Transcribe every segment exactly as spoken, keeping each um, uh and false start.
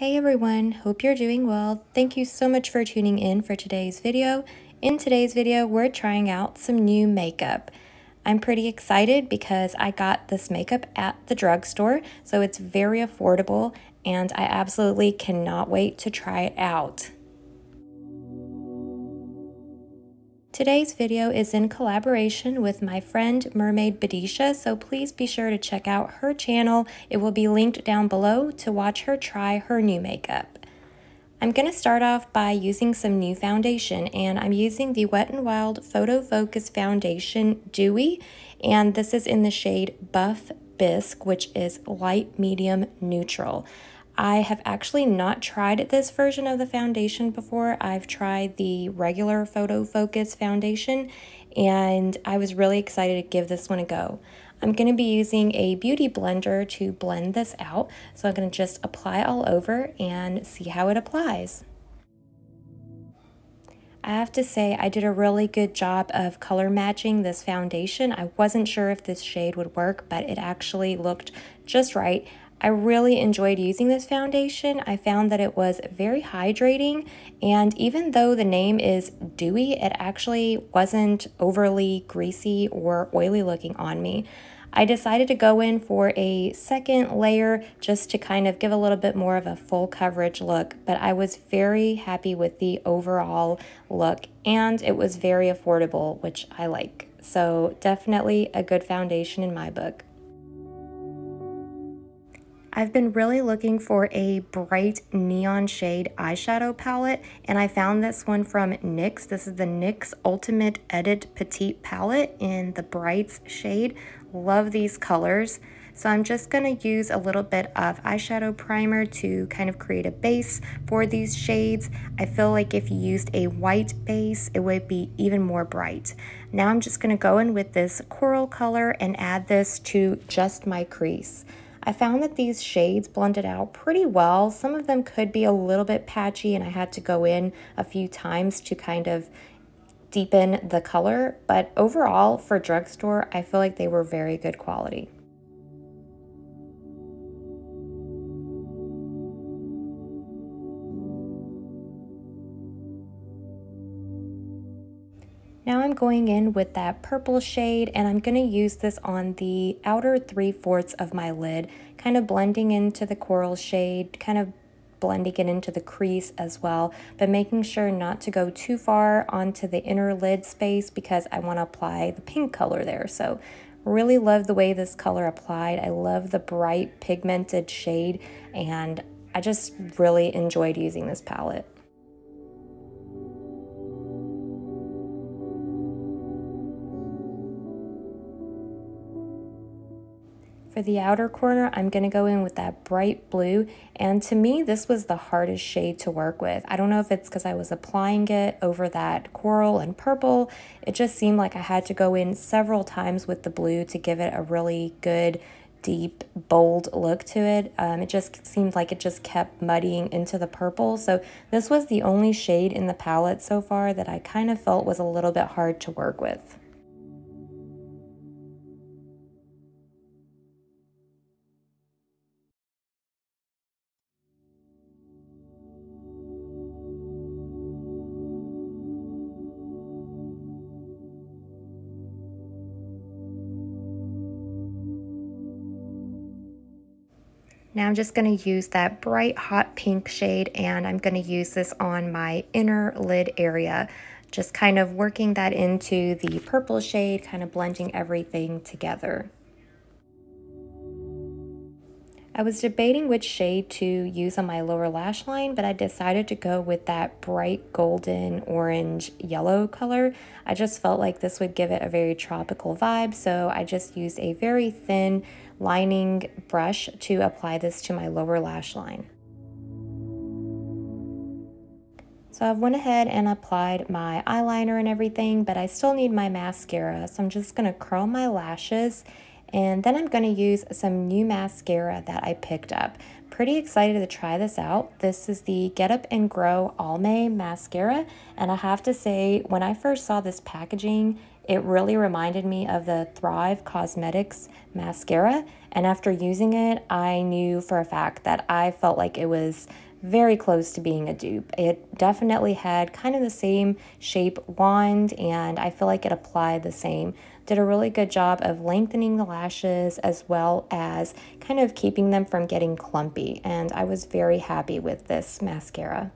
Hey everyone, hope you're doing well. Thank you so much for tuning in for today's video. In today's video, we're trying out some new makeup. I'm pretty excited because I got this makeup at the drugstore, so it's very affordable and I absolutely cannot wait to try it out. Today's video is in collaboration with my friend Mermaid Bidisha, so please be sure to check out her channel. It will be linked down below to watch her try her new makeup. I'm going to start off by using some new foundation, and I'm using the Wet n Wild Photo Focus Foundation Dewy, and this is in the shade Buff Bisque, which is light medium neutral. I have actually not tried this version of the foundation before. I've tried the regular Photo Focus foundation and I was really excited to give this one a go. I'm going to be using a beauty blender to blend this out. So I'm going to just apply all over and see how it applies. I have to say I did a really good job of color matching this foundation. I wasn't sure if this shade would work, but it actually looked just right. I really enjoyed using this foundation. I found that it was very hydrating, and even though the name is dewy, it actually wasn't overly greasy or oily looking on me. I decided to go in for a second layer just to kind of give a little bit more of a full coverage look, but I was very happy with the overall look and it was very affordable, which I like. So definitely a good foundation in my book. I've been really looking for a bright neon shade eyeshadow palette, and I found this one from NYX. This is the NYX Ultimate Edit Petite Palette in the Brights shade. Love these colors. So I'm just gonna use a little bit of eyeshadow primer to kind of create a base for these shades. I feel like if you used a white base, it would be even more bright. Now I'm just gonna go in with this coral color and add this to just my crease. I found that these shades blended out pretty well. Some of them could be a little bit patchy and I had to go in a few times to kind of deepen the color, but overall for drugstore, I feel like they were very good quality. Now I'm going in with that purple shade and I'm going to use this on the outer three-fourths of my lid, kind of blending into the coral shade, kind of blending it into the crease as well, but making sure not to go too far onto the inner lid space because I want to apply the pink color there. So really love the way this color applied. I love the bright pigmented shade and I just really enjoyed using this palette. For the outer corner, I'm going to go in with that bright blue, and to me this was the hardest shade to work with. I don't know if it's because I was applying it over that coral and purple. It just seemed like I had to go in several times with the blue to give it a really good, deep, bold look to it. Um, it just seemed like it just kept muddying into the purple. So this was the only shade in the palette so far that I kind of felt was a little bit hard to work with. Now I'm just going to use that bright hot pink shade and I'm going to use this on my inner lid area, just kind of working that into the purple shade, kind of blending everything together. I was debating which shade to use on my lower lash line, but I decided to go with that bright golden orange yellow color. I just felt like this would give it a very tropical vibe, so I just used a very thin lining brush to apply this to my lower lash line. So I went ahead and applied my eyeliner and everything, but I still need my mascara, so I'm just going to curl my lashes and then I'm going to use some new mascara that I picked up. Pretty excited to try this out. This is the Get Up and Grow Almay mascara, and I have to say when I first saw this packaging, it really reminded me of the Thrive Cosmetics mascara, and after using it, I knew for a fact that I felt like it was very close to being a dupe. It definitely had kind of the same shape wand, and I feel like it applied the same. Did a really good job of lengthening the lashes as well as kind of keeping them from getting clumpy, and I was very happy with this mascara.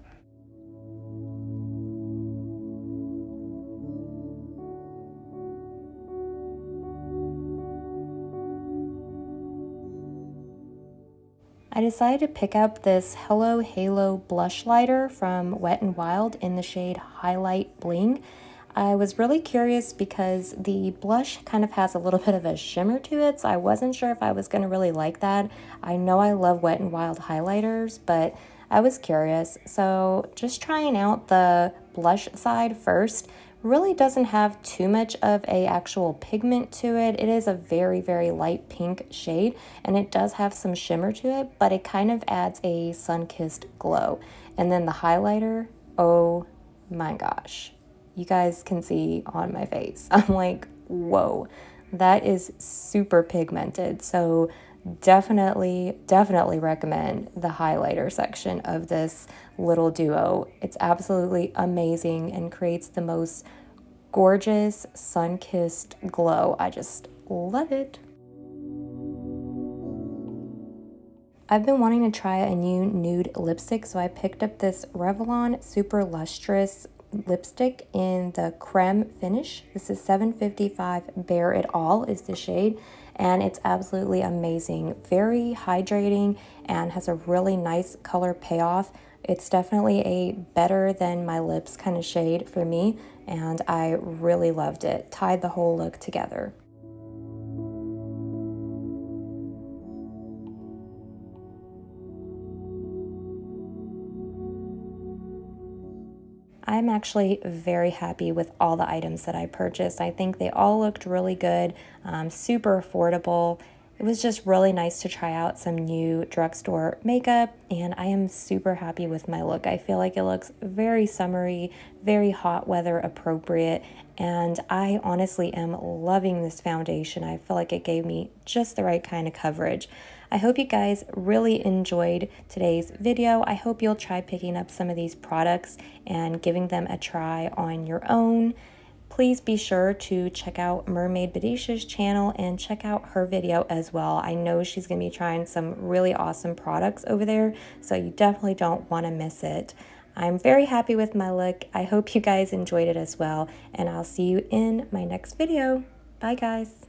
I decided to pick up this Hello Halo blush lighter from Wet n Wild in the shade Highlight Bling. I was really curious because the blush kind of has a little bit of a shimmer to it, so I wasn't sure if I was going to really like that. I know I love Wet n Wild highlighters, but I was curious. So just trying out the blush side first. Really doesn't have too much of a actual pigment to it. It is a very, very light pink shade, and it does have some shimmer to it, but it kind of adds a sun-kissed glow. And then the highlighter, oh my gosh. You guys can see on my face. I'm like, whoa, that is super pigmented. So definitely, definitely recommend the highlighter section of this little duo. It's absolutely amazing and creates the most gorgeous sun-kissed glow. I just love it. I've been wanting to try a new nude lipstick, so I picked up this Revlon Super Lustrous lipstick in the creme finish. This is seven fifty-five Bare It All is the shade, and it's absolutely amazing. Very hydrating and has a really nice color payoff. It's definitely a better than my lips kind of shade for me, and I really loved it. Tied the whole look together. I'm actually very happy with all the items that I purchased. I think they all looked really good, um, super affordable. It was just really nice to try out some new drugstore makeup, and I am super happy with my look. I feel like it looks very summery, very hot weather appropriate, and I honestly am loving this foundation. I feel like it gave me just the right kind of coverage. I hope you guys really enjoyed today's video. I hope you'll try picking up some of these products and giving them a try on your own. Please be sure to check out Mermaid Bidisha's channel and check out her video as well. I know she's going to be trying some really awesome products over there, so you definitely don't want to miss it. I'm very happy with my look. I hope you guys enjoyed it as well, and I'll see you in my next video. Bye, guys.